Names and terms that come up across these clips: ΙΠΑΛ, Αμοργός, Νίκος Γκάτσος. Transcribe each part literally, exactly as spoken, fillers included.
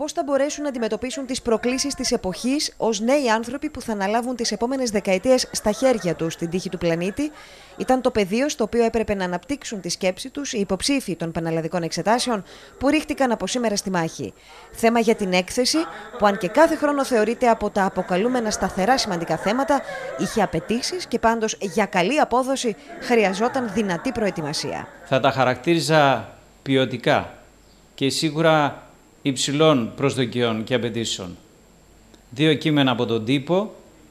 πώς θα μπορέσουν να αντιμετωπίσουν τις προκλήσεις της εποχής ως νέοι άνθρωποι που θα αναλάβουν τις επόμενες δεκαετίες στα χέρια τους την τύχη του πλανήτη, ήταν το πεδίο στο οποίο έπρεπε να αναπτύξουν τη σκέψη τους οι υποψήφοι των πανελλαδικών εξετάσεων που ρίχτηκαν από σήμερα στη μάχη. Θέμα για την έκθεση, που αν και κάθε χρόνο θεωρείται από τα αποκαλούμενα σταθερά σημαντικά θέματα, είχε απαιτήσεις και πάντως για καλή απόδοση χρειαζόταν δυνατή προετοιμασία. Θα τα χαρακτήριζα ποιοτικά και σίγουρα υψηλών προσδοκιών και απαιτήσεων. Δύο κείμενα από τον τύπο.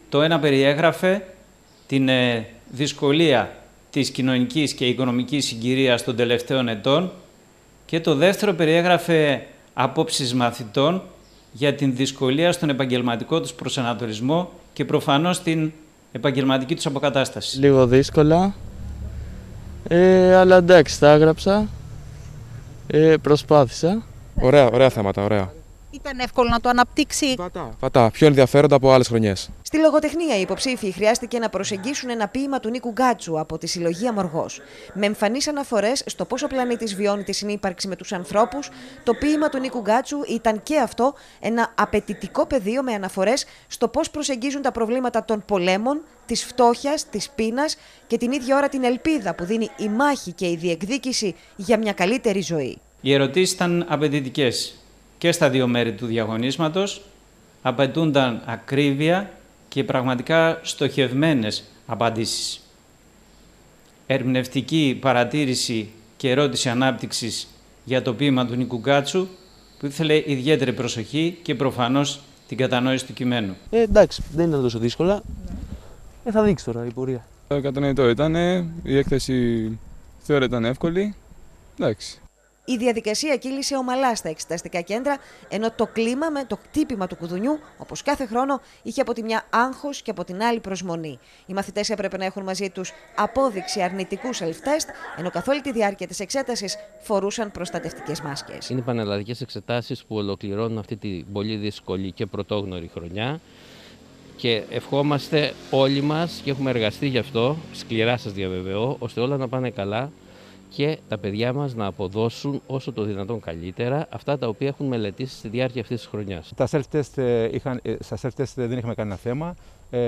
Το ένα περιέγραφε την ε, δυσκολία της κοινωνικής και οικονομικής συγκυρίας των τελευταίων ετών και το δεύτερο περιέγραφε απόψεις μαθητών για την δυσκολία στον επαγγελματικό τους προσανατολισμό και προφανώς την επαγγελματική τους αποκατάσταση. Λίγο δύσκολα, ε, αλλά εντάξει, τα έγραψα, ε, προσπάθησα. Ωραία, ωραία θέματα, ωραία. Ήταν εύκολο να το αναπτύξει. Πατά, πατά, πιο ενδιαφέροντα από άλλες χρονιές. Στη λογοτεχνία, οι υποψήφοι χρειάστηκε να προσεγγίσουν ένα ποίημα του Νίκου Γκάτσου από τη συλλογή Αμοργός. Με εμφανείς αναφορές στο πώς ο πλανήτης βιώνει τη συνύπαρξη με τους ανθρώπους, το ποίημα του Νίκου Γκάτσου ήταν και αυτό ένα απαιτητικό πεδίο με αναφορές στο πώς προσεγγίζουν τα προβλήματα των πολέμων, της φτώχειας, της πείνας και την ίδια ώρα την ελπίδα που δίνει η μάχη και η διεκδίκηση για μια καλύτερη ζωή. Οι ερωτήσεις ήταν απαιτητικές και στα δύο μέρη του διαγωνίσματος. Απαιτούνταν ακρίβεια και πραγματικά στοχευμένες απαντήσεις. Ερμηνευτική παρατήρηση και ερώτηση ανάπτυξης για το ποίημα του Νίκου Γκάτσου, που ήθελε ιδιαίτερη προσοχή και προφανώς την κατανόηση του κειμένου. Ε, εντάξει, δεν ήταν τόσο δύσκολα. Ε, θα δείξει τώρα η πορεία. Ε, κατανοητό ήταν, η έκθεση θεωρείται εύκολη. Ε, εντάξει. Η διαδικασία κύλησε ομαλά στα εξεταστικά κέντρα, ενώ το κλίμα με το χτύπημα του κουδουνιού, όπως κάθε χρόνο, είχε από τη μια άγχος και από την άλλη προσμονή. Οι μαθητές έπρεπε να έχουν μαζί τους απόδειξη αρνητικού self-test, ενώ καθ' όλη τη διάρκεια της εξέτασης φορούσαν προστατευτικές μάσκες. Είναι πανελλαδικές εξετάσεις που ολοκληρώνουν αυτή την πολύ δύσκολη και πρωτόγνωρη χρονιά. Και ευχόμαστε όλοι μας και έχουμε εργαστεί γι' αυτό, σκληρά σας διαβεβαιώ, ώστε όλα να πάνε καλά και τα παιδιά μας να αποδώσουν όσο το δυνατόν καλύτερα αυτά τα οποία έχουν μελετήσει στη διάρκεια αυτής της χρονιάς. Τα self-test, στα self-test δεν είχαμε κανένα θέμα. Ε,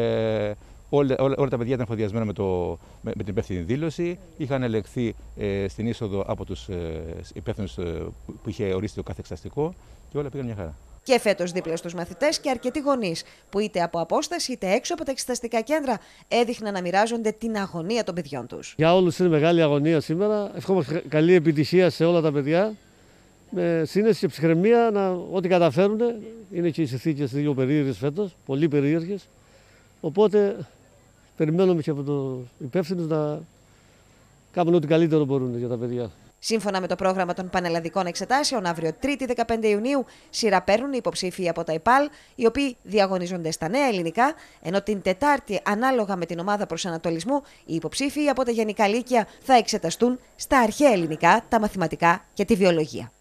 όλα, όλα, όλα τα παιδιά ήταν εφοδιασμένα με, το, με, με την υπεύθυνη δήλωση. Είχαν ελεγχθεί ε, στην είσοδο από τους ε, υπεύθυνους ε, που είχε ορίσει το κάθε εξεταστικό και όλα πήγαν μια χαρά. Και φέτος δίπλα στους μαθητές και αρκετοί γονείς που είτε από απόσταση είτε έξω από τα εξεταστικά κέντρα έδειχναν να μοιράζονται την αγωνία των παιδιών τους. Για όλους είναι μεγάλη αγωνία σήμερα. Ευχόμαστε καλή επιτυχία σε όλα τα παιδιά. Με σύνεση και ψυχραιμία να ό,τι καταφέρουν. Είναι και οι συνθήκες λίγο περίεργες φέτος, πολύ περίεργες. Οπότε περιμένουμε και από τους υπεύθυνους να κάνουν ό,τι καλύτερο μπορούν για τα παιδιά. Σύμφωνα με το πρόγραμμα των πανελλαδικών εξετάσεων, αύριο Τρίτη δεκαπέντε Ιουνίου σειρά παίρνουν οι υποψήφοι από τα ΙΠΑΛ, οι οποίοι διαγωνίζονται στα νέα ελληνικά, ενώ την Τετάρτη, ανάλογα με την ομάδα προσανατολισμού, οι υποψήφοι από τα γενικά λύκεια θα εξεταστούν στα αρχαία ελληνικά, τα μαθηματικά και τη βιολογία.